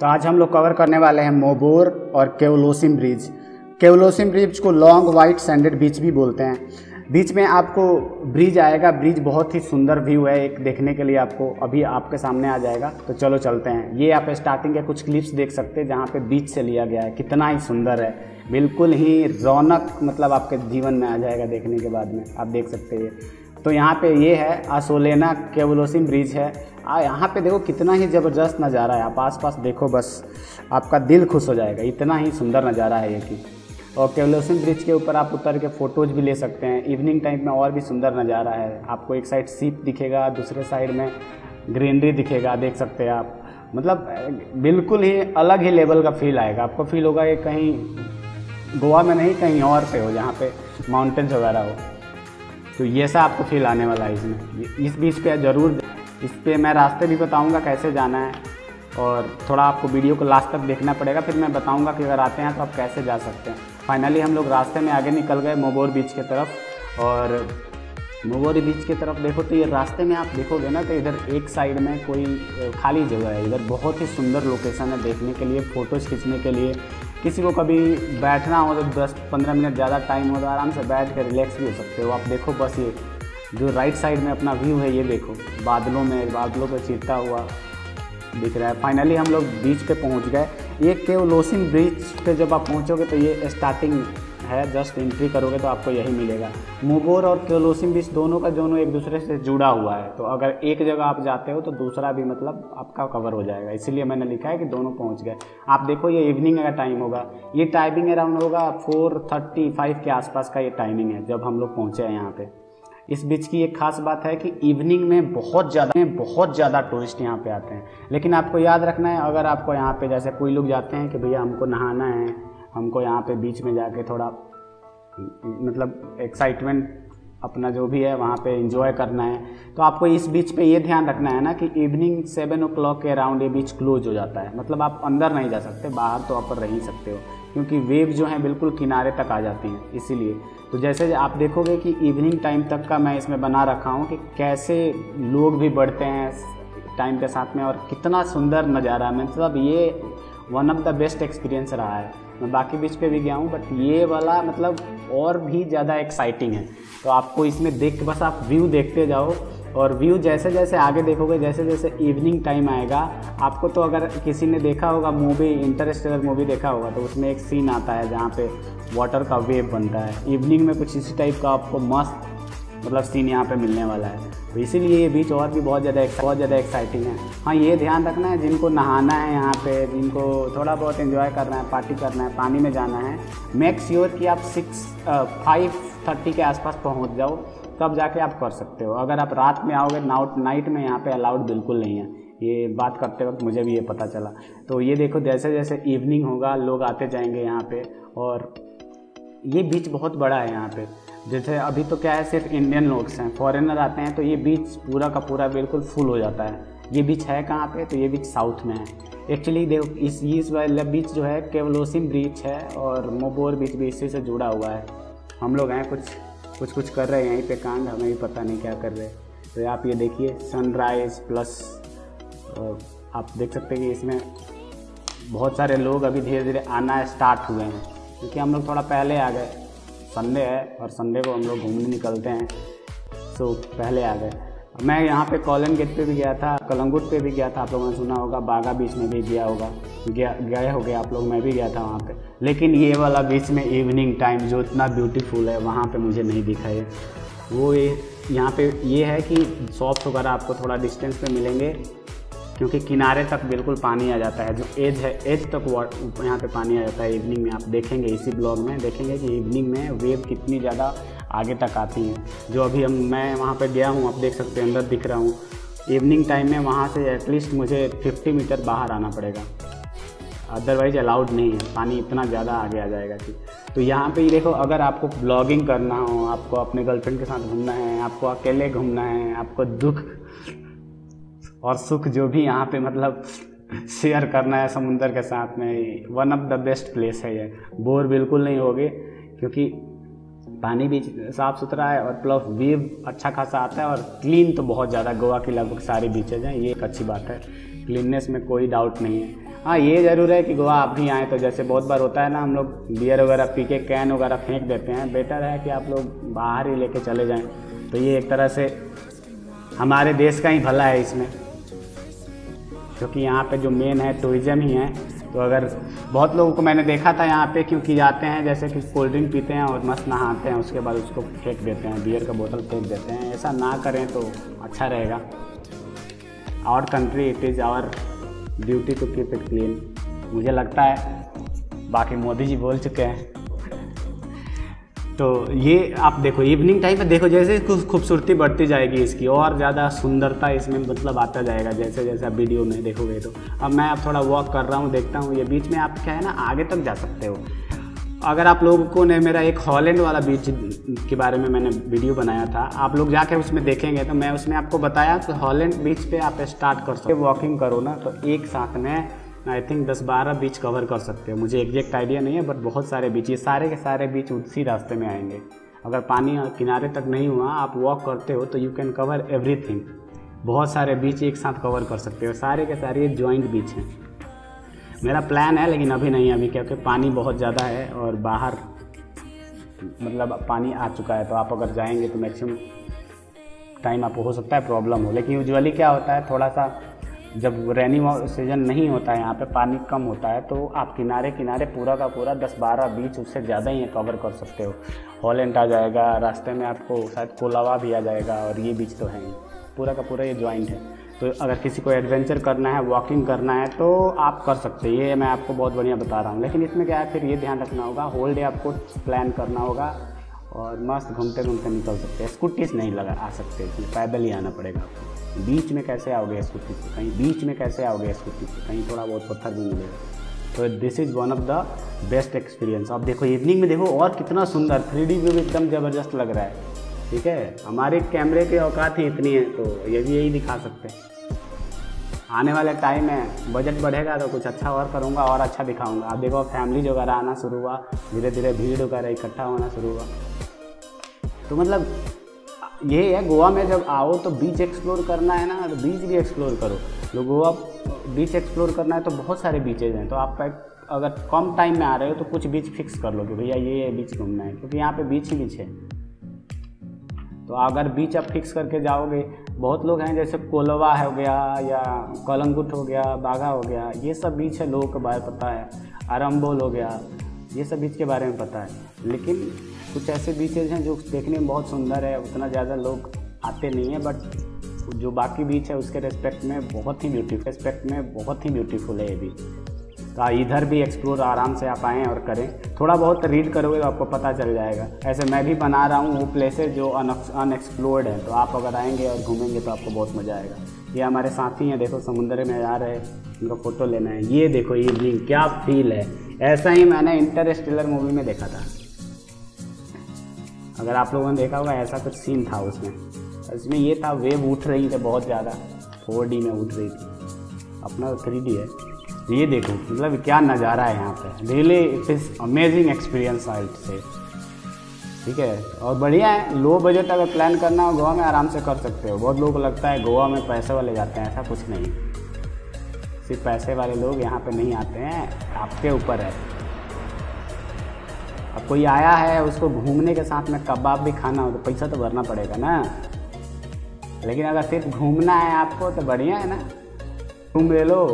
तो आज हम लोग कवर करने वाले हैं मोबोर और केवलोसिम ब्रिज। केवलोसिम ब्रिज को लॉन्ग वाइट सैंडेड बीच भी बोलते हैं। बीच में आपको ब्रिज आएगा। ब्रिज बहुत ही सुंदर व्यू है, एक देखने के लिए आपको अभी आपके सामने आ जाएगा। तो चलो चलते हैं। ये आप स्टार्टिंग के कुछ क्लिप्स देख सकते हैं जहाँ पे बीच से लिया गया है। कितना ही सुंदर है, बिल्कुल ही रौनक मतलब आपके जीवन में आ जाएगा देखने के बाद में, आप देख सकते हैं। तो यहाँ पे ये है असोलेना केवलोसिम ब्रिज है। यहाँ पे देखो कितना ही ज़बरदस्त नज़ारा है। आप आस पास देखो, बस आपका दिल खुश हो जाएगा, इतना ही सुंदर नज़ारा है ये कि। और केवलोसिम ब्रिज के ऊपर आप उतर के फ़ोटोज़ भी ले सकते हैं। इवनिंग टाइम में और भी सुंदर नज़ारा है। आपको एक साइड सीप दिखेगा, दूसरे साइड में ग्रीनरी दिखेगा, देख सकते हैं आप। मतलब बिल्कुल ही अलग ही लेवल का फील आएगा। आपको फील होगा ये कहीं गोवा में नहीं, कहीं और पे हो जहाँ पे माउंटेन्स वगैरह हो। तो ये सा आपको फील आने वाला है इसमें। इस बीच पे ज़रूर, इस पे मैं रास्ते भी बताऊंगा कैसे जाना है, और थोड़ा आपको वीडियो को लास्ट तक देखना पड़ेगा। फिर मैं बताऊंगा कि अगर आते हैं तो आप कैसे जा सकते हैं। फाइनली हम लोग रास्ते में आगे निकल गए मोबोर बीच की तरफ। और मोबोर बीच की तरफ देखो तो ये रास्ते में आप देखोगे ना, तो इधर एक साइड में कोई खाली जगह है। इधर बहुत ही सुंदर लोकेशन है देखने के लिए, फ़ोटोज़ खींचने के लिए। किसी को कभी बैठना हो तो 10-15 मिनट ज़्यादा टाइम हो तो आराम से बैठ कर रिलैक्स भी हो सकते हो आप। देखो बस ये जो राइट साइड में अपना व्यू है, ये देखो बादलों में, बादलों को चीरता हुआ दिख रहा है। फाइनली हम लोग बीच पे पहुंच गए। ये केवलोसिम ब्रिज पे जब आप पहुंचोगे तो ये स्टार्टिंग है, जस्ट एंट्री करोगे तो आपको यही मिलेगा। मोबोर और केवलोसिम बीच दोनों का दोनों एक दूसरे से जुड़ा हुआ है। तो अगर एक जगह आप जाते हो तो दूसरा भी मतलब आपका कवर हो जाएगा, इसीलिए मैंने लिखा है कि दोनों पहुंच गए। आप देखो ये इवनिंग का टाइम होगा। ये टाइमिंग अराउंड होगा 4:35 के आसपास का ये टाइमिंग है जब हम लोग पहुँचे हैं यहाँ पर। इस बीच की एक खास बात है कि इवनिंग में बहुत ज़्यादा टूरिस्ट यहाँ पे आते हैं। लेकिन आपको याद रखना है, अगर आपको यहाँ पे जैसे कोई लोग जाते हैं कि भैया हमको नहाना है, हमको यहाँ पे बीच में जाके थोड़ा मतलब एक्साइटमेंट अपना जो भी है वहाँ पे एंजॉय करना है, तो आपको इस बीच पे ये ध्यान रखना है ना कि इवनिंग 7 o'clock के अराउंड ये बीच क्लोज हो जाता है। मतलब आप अंदर नहीं जा सकते, बाहर तो आप रह ही सकते हो, क्योंकि वेव जो है बिल्कुल किनारे तक आ जाती हैं। इसीलिए तो जैसे आप देखोगे कि इवनिंग टाइम तक का मैं इसमें बना रखा हूँ कि कैसे लोग भी बढ़ते हैं टाइम के साथ में, और कितना सुंदर नज़ारा है। मतलब ये one of the best experience रहा है। मैं बाकी बीच पे भी गया हूँ, बट ये वाला मतलब और भी ज़्यादा एक्साइटिंग है। तो आपको इसमें देख के बस आप व्यू देखते जाओ, और व्यू जैसे जैसे आगे देखोगे, जैसे जैसे इवनिंग टाइम आएगा आपको, तो अगर किसी ने देखा होगा मूवी, इंटरस्टेलर मूवी देखा होगा, तो उसमें एक सीन आता है जहाँ पे वाटर का वेव बनता है। इवनिंग में कुछ इसी टाइप का आपको मस्त मतलब सीन यहाँ पे मिलने वाला है। तो इसीलिए ये बीच और भी बहुत ज़्यादा एक्साइटिंग है। हाँ, ये ध्यान रखना है जिनको नहाना है यहाँ पे, जिनको थोड़ा बहुत एंजॉय करना है, पार्टी करना है, पानी में जाना है, मेक श्योर कि आप 5:30 के आसपास पहुँच जाओ, तब जाके आप कर सकते हो। अगर आप रात में आओगे, नाइट में यहाँ पे अलाउड बिल्कुल नहीं है। ये बात करते वक्त मुझे भी ये पता चला। तो ये देखो जैसे जैसे इवनिंग होगा लोग आते जाएंगे यहाँ पे। और ये बीच बहुत बड़ा है यहाँ पे। जैसे अभी तो क्या है, सिर्फ इंडियन लोग हैं, फॉरेनर आते हैं तो ये बीच पूरा का पूरा बिल्कुल फुल हो जाता है। ये बीच है कहाँ पे, तो ये बीच साउथ में है एक्चुअली। देखो इस वाला बीच जो है केवलोसिम बीच है, और मोबोर बीच भी इसी से जुड़ा हुआ है। हम लोग हैं कुछ कर रहे हैं यहीं पे कांड, हमें भी पता नहीं क्या कर रहे हैं। तो आप ये देखिए सनराइज़ प्लस, आप देख सकते हैं कि इसमें बहुत सारे लोग अभी धीरे धीरे आना स्टार्ट हुए हैं, क्योंकि हम लोग थोड़ा पहले आ गए। संडे है और संडे को हम लोग घूमने निकलते हैं, सो पहले आ गए। मैं यहाँ पे कॉलन गेट पे भी गया था, कलंगूट पे भी गया था, आप लोगों ने सुना होगा, बागा बीच में भी गया होगा, गए होंगे आप लोग, मैं भी गया था वहाँ पे। लेकिन ये वाला बीच में इवनिंग टाइम जो इतना ब्यूटीफुल है वहाँ पे मुझे नहीं दिखा है। वो यहाँ पे ये है कि शॉप्स वगैरह आपको थोड़ा डिस्टेंस पे मिलेंगे, क्योंकि किनारे तक बिल्कुल पानी आ जाता है। जो एज है, एज तक यहाँ पे पानी आ जाता है इवनिंग में। आप देखेंगे इसी ब्लॉग में देखेंगे कि इवनिंग में वेव कितनी ज़्यादा आगे तक आती हैं। जो अभी मैं वहाँ पे गया हूँ, आप देख सकते हैं अंदर दिख रहा हूँ। इवनिंग टाइम में वहाँ से एटलीस्ट मुझे 50 मीटर बाहर आना पड़ेगा, अदरवाइज अलाउड नहीं है, पानी इतना ज़्यादा आगे आ जाएगा कि। तो यहाँ पे देखो, अगर आपको ब्लॉगिंग करना हो, आपको अपने गर्लफ्रेंड के साथ घूमना है, आपको अकेले घूमना है, आपको दुख और सुख जो भी यहाँ पे मतलब शेयर करना है समुंदर के साथ में, one of the best place है ये। बोर बिल्कुल नहीं होगे, क्योंकि पानी भी साफ़ सुथरा है और प्लस वेव अच्छा खासा आता है, और क्लीन तो बहुत ज़्यादा। गोवा की लगभग सारी बीचेज हैं, ये एक अच्छी बात है। क्लीननेस में कोई डाउट नहीं है। हाँ, ये ज़रूर है कि गोवा आप भी आएँ तो जैसे बहुत बार होता है ना, हम लोग बियर वगैरह पी के कैन वगैरह फेंक देते हैं, बेटर है कि आप लोग बाहर ही लेके चले जाएं। तो ये एक तरह से हमारे देश का ही भला है इसमें, क्योंकि यहाँ पे जो मेन है टूरिज़म ही है। तो अगर बहुत लोगों को मैंने देखा था यहाँ पे, क्योंकि जाते हैं जैसे कि कोल्ड ड्रिंक पीते हैं और मस्त नहाते हैं, उसके बाद उसको फेंक देते हैं, बियर का बोतल फेंक देते हैं। ऐसा ना करें तो अच्छा रहेगा। Our country, it is our duty to keep it clean, मुझे लगता है, बाकी मोदी जी बोल चुके हैं। तो ये आप देखो इवनिंग टाइम पे देखो, जैसे खूबसूरती बढ़ती जाएगी इसकी और ज़्यादा सुंदरता इसमें मतलब आता जाएगा जैसे जैसे आप वीडियो में देखोगे। तो अब मैं आप थोड़ा वॉक कर रहा हूँ, देखता हूँ ये बीच में आप क्या है ना आगे तक जा सकते हो। अगर आप लोगों को ने मेरा एक हॉलेंट वाला बीच के बारे में मैंने वीडियो बनाया था, आप लोग जाके उसमें देखेंगे तो मैं उसमें आपको बताया कि हॉलेंट बीच पे आप स्टार्ट कर सकते, वॉकिंग करो ना तो एक साथ में आई थिंक 10-12 बीच कवर कर सकते हो। मुझे एग्जैक्ट आइडिया नहीं है, बट बहुत सारे बीच, ये सारे के सारे बीच उसी रास्ते में आएंगे। अगर पानी किनारे तक नहीं हुआ, आप वॉक करते हो तो यू कैन कवर एवरीथिंग। बहुत सारे बीच एक साथ कवर कर सकते हो, सारे के सारे जॉइंट बीच हैं। मेरा प्लान है लेकिन अभी नहीं, अभी क्योंकि पानी बहुत ज़्यादा है और बाहर मतलब पानी आ चुका है, तो आप अगर जाएंगे तो मैक्सिमम टाइम आपको हो सकता है प्रॉब्लम हो। लेकिन यूजुअली क्या होता है, थोड़ा सा जब रेनी सीजन नहीं होता है यहाँ पे, पानी कम होता है, तो आप किनारे किनारे पूरा का पूरा 10-12 बीच उससे ज़्यादा ही कवर कर सकते हो। हॉलेंट आ जाएगा, रास्ते में आपको शायद कोलवा भी आ जाएगा, और ये बीच तो है ही, पूरा का पूरा ये जॉइंट है। तो अगर किसी को एडवेंचर करना है, वॉकिंग करना है तो आप कर सकते हैं, ये मैं आपको बहुत बढ़िया बता रहा हूँ। लेकिन इसमें क्या है, फिर ये ध्यान रखना होगा, होल डे आपको प्लान करना होगा और मस्त घूमते घूमते निकल सकते हैं। स्कूटीज नहीं लगा आ सकते इसमें, पैदल ही आना पड़ेगा आपको। बीच में कैसे आओगे स्कूटी से, कहीं बीच में कैसे आओगे स्कूटी से, कहीं थोड़ा बहुत पत्थर भी मिलेगा। तो this is one of the best experience. आप देखो इवनिंग में देखो और कितना सुंदर 3D व्यू एकदम ज़बरदस्त लग रहा है। ठीक है, हमारे कैमरे की औकात ही इतनी है, तो ये भी यही दिखा सकते हैं। आने वाले टाइम में बजट बढ़ेगा तो कुछ अच्छा और करूँगा और अच्छा दिखाऊँगा। आप देखो फैमिली वगैरह आना शुरू हुआ, धीरे धीरे भीड़ वगैरह इकट्ठा होना शुरू हुआ। तो मतलब ये है, गोवा में जब आओ तो बीच एक्सप्लोर करना है ना, तो बीच भी एक्सप्लोर करो। तो गोवा बीच एक्सप्लोर करना है तो बहुत सारे बीचेज हैं, तो आप अगर कम टाइम में आ रहे हो तो कुछ बीच फिक्स कर लो कि भैया ये बीच घूमना है, क्योंकि यहाँ पे बीच ही बीच है। तो अगर बीच आप फिक्स करके जाओगे, बहुत लोग हैं जैसे कोलवा हो गया या कलंगूट हो गया, बागा हो गया, ये सब बीच है, लोगों के बारे में पता है, अरम्बोल हो गया, ये सब बीच के बारे में पता है। लेकिन कुछ ऐसे बीचेज हैं जो देखने में बहुत सुंदर है, उतना ज़्यादा लोग आते नहीं हैं, बट जो बाकी बीच है उसके रेस्पेक्ट में बहुत ही ब्यूटीफुल है ये बीच। तो इधर भी एक्सप्लोर आराम से आप आएँ और करें, थोड़ा बहुत रीड करोगे तो आपको पता चल जाएगा। ऐसे मैं भी बना रहा हूँ वो प्लेसेज जो अनएक्सप्लोर्ड है, तो आप अगर आएँगे और घूमेंगे तो आपको बहुत मज़ा आएगा। ये हमारे साथी हैं, देखो समुद्र में आ रहे हैं, उनका फ़ोटो लेना है। ये देखो इवनिंग क्या फील है, ऐसा ही मैंने इंटरस्टेलर मूवी में देखा था। अगर आप लोगों ने देखा होगा, ऐसा कुछ सीन था उसमें ये था, वेव उठ रही थी बहुत ज़्यादा, 4D में उठ रही थी, अपना 3D है। ये देखो मतलब क्या नज़ारा है यहाँ पे, really it is amazing experience I will say. ठीक है, और बढ़िया है, लो बजट अगर प्लान करना हो गोवा में आराम से कर सकते हो। बहुत लोगों को लगता है गोवा में पैसे वाले जाते हैं, ऐसा कुछ नहीं, सिर्फ पैसे वाले लोग यहाँ पर नहीं आते हैं, आपके ऊपर है। अब कोई आया है, उसको घूमने के साथ में कबाब भी खाना हो तो पैसा तो भरना पड़ेगा ना। लेकिन अगर सिर्फ घूमना है आपको तो बढ़िया है ना, रूम ले लो,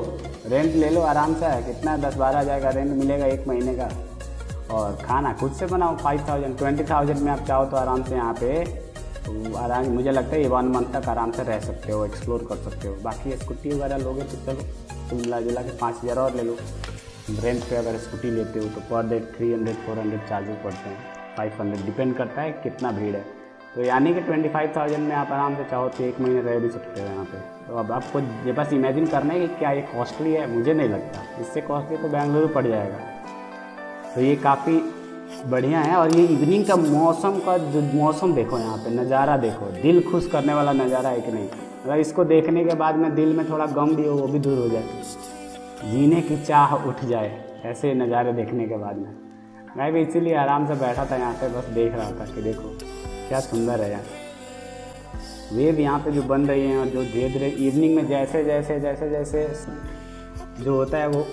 रेंट ले लो आराम से, कितना 10-12 हज़ार का रेंट मिलेगा एक महीने का, और खाना खुद से बनाओ। 20,000 में आप चाहो तो आराम से यहाँ पे, तो आराम मुझे लगता है ये 1 मंथ तक आराम से रह सकते हो, एक्सप्लोर कर सकते हो। बाकी स्कूटी वगैरह लोगे तो चलो तुम मिला के 5,000 और ले लो रेंट पे। अगर स्कूटी लेते हो तो पर डे 300-400 चार्जेस पड़ते हैं, 500 डिपेंड करता है कितना भीड़ है। तो यानी कि 25,000 में आप आराम से चाहो तो एक महीने रह भी सकते हो यहाँ पे। तो अब आपको ये बस इमेजिन करना है कि क्या ये कॉस्टली है, मुझे नहीं लगता, इससे कॉस्टली तो बेंगलुरु पड़ जाएगा। तो ये काफ़ी बढ़िया है, और ये इवनिंग का मौसम देखो यहाँ पर नज़ारा देखो, दिल खुश करने वाला नज़ारा है कि नहीं। अगर इसको देखने के बाद में दिल में थोड़ा गम भी हो वो भी दूर हो जाए, जीने की चाह उठ जाए ऐसे नज़ारे देखने के बाद में। मैं भी इसीलिए आराम से बैठा था यहाँ पे, बस देख रहा था कि देखो क्या सुंदर है यार। वेव यहाँ पे जो बन रही हैं और जो धीरे धीरे इवनिंग में जैसे जो होता है वो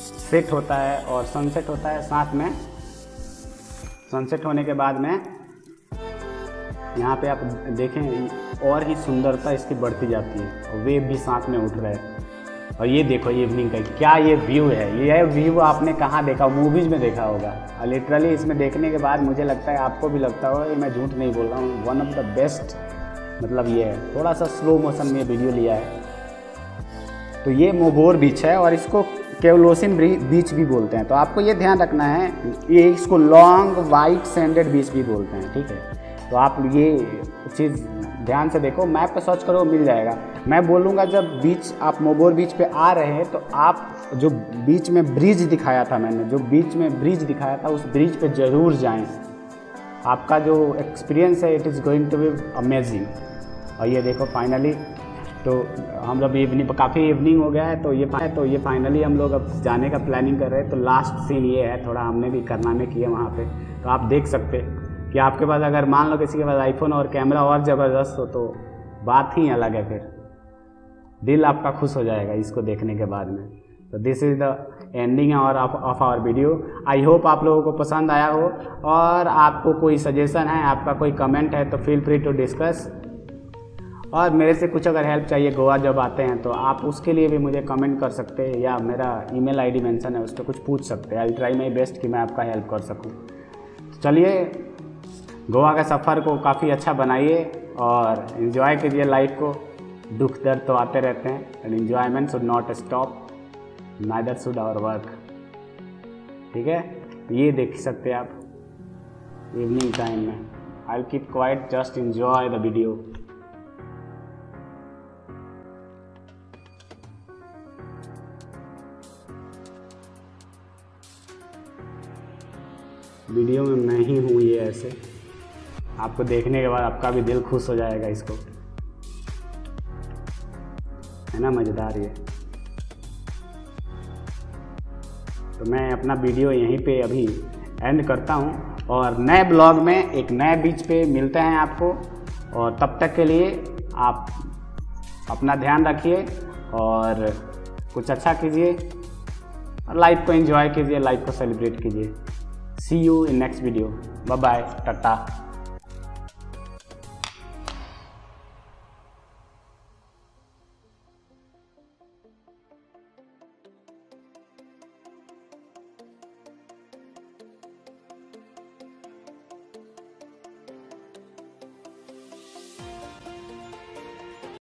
सेट होता है और सनसेट होता है। साथ में सनसेट होने के बाद में यहाँ पे आप देखें और ही सुंदरता इसकी बढ़ती जाती है और वेव भी साथ में उठ रहा है। और ये देखो इवनिंग का क्या ये व्यू है, ये व्यू आपने कहाँ देखा, मूवीज़ में देखा होगा। और लिटरली इसमें देखने के बाद मुझे लगता है आपको भी लगता होगा, मैं झूठ नहीं बोल रहा हूँ, वन ऑफ द बेस्ट मतलब ये है। थोड़ा सा स्लो मोशन में वीडियो लिया है। तो ये मोबोर बीच है और इसको केवलोसिम बीच भी बोलते हैं। तो आपको ये ध्यान रखना है, ये इसको लॉन्ग वाइट सैंडेड बीच भी बोलते हैं, ठीक है। तो आप ये चीज़ ध्यान से देखो, मैप पर सर्च करो मिल जाएगा। मैं बोलूँगा जब बीच आप मोबोर बीच पे आ रहे हैं तो आप जो बीच में ब्रिज दिखाया था, मैंने जो बीच में ब्रिज दिखाया था उस ब्रिज पे ज़रूर जाएं। आपका जो एक्सपीरियंस है it is going to be amazing. और ये देखो फाइनली तो हम लोग इवनिंग काफ़ी इवनिंग हो गया है तो ये फाइनली हम लोग अब जाने का प्लानिंग कर रहे हैं। तो लास्ट सीन ये है, थोड़ा हमने भी करना में किया वहाँ पर। तो आप देख सकते कि आपके पास अगर मान लो किसी के पास आईफोन और कैमरा और ज़बरदस्त हो तो बात ही अलग है, फिर दिल आपका खुश हो जाएगा इसको देखने के बाद में। तो दिस इज़ द एंडिंग और of our video. I hope आप लोगों को पसंद आया हो और आपको कोई सजेशन है, आपका कोई कमेंट है तो फील फ्री टू डिस्कस। और मेरे से कुछ अगर हेल्प चाहिए गोवा जब आते हैं तो आप उसके लिए भी मुझे कमेंट कर सकते हैं या मेरा ईमेल आईडी मेंशन है उस पर कुछ पूछ सकते हैं। आई ट्राई माई बेस्ट कि मैं आपका हेल्प कर सकूँ। चलिए गोवा का सफ़र को काफ़ी अच्छा बनाइए और इन्जॉय कीजिए लाइफ को। दुख दर्द तो आते रहते हैं and enjoyment should not stop, neither should our work, ठीक है। ये देख सकते हैं आप इवनिंग टाइम में। I will keep quiet, just enjoy the video. Video में मैं ही हूँ ये ऐसे, आपको देखने के बाद आपका भी दिल खुश हो जाएगा इसको, है ना, मज़ेदार ये। तो मैं अपना वीडियो यहीं पे अभी एंड करता हूँ और नए ब्लॉग में एक नए बीच पे मिलते हैं आपको। और तब तक के लिए आप अपना ध्यान रखिए और कुछ अच्छा कीजिए और लाइफ को एंजॉय कीजिए, लाइफ को सेलिब्रेट कीजिए। See you in next video. Bye bye, Tata.